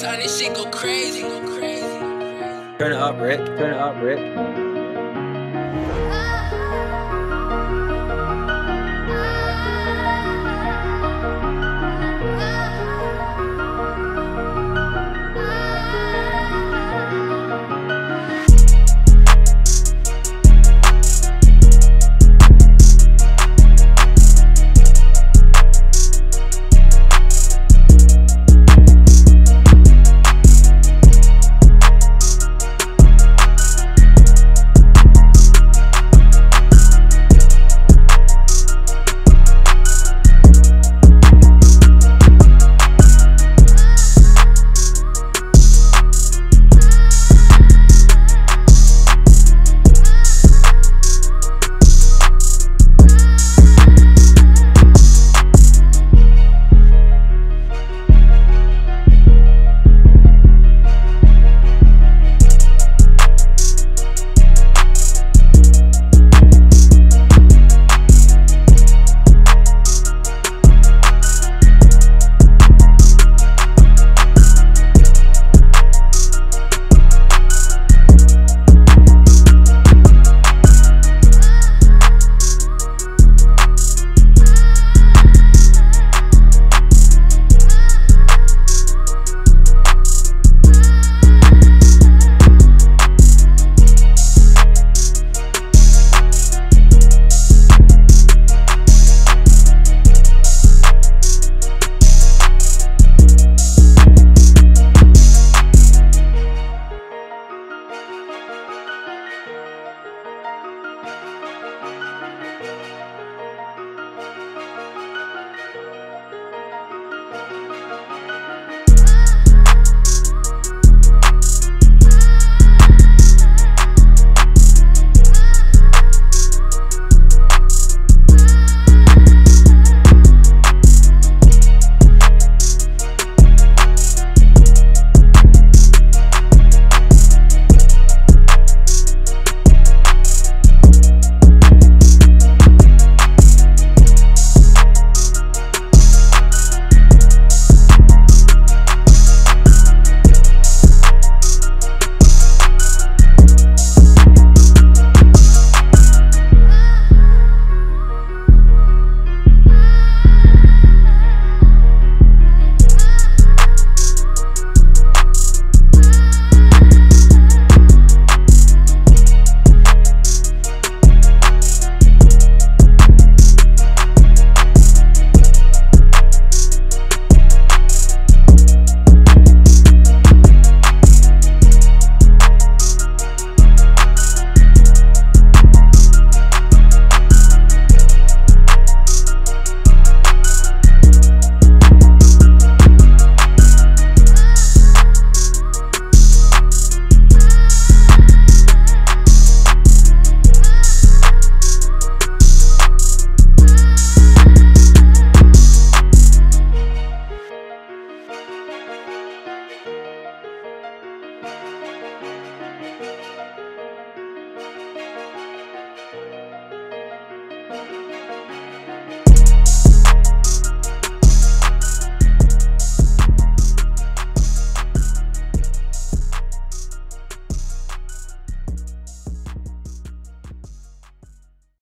time this shit go crazy. Turn it up, Rick.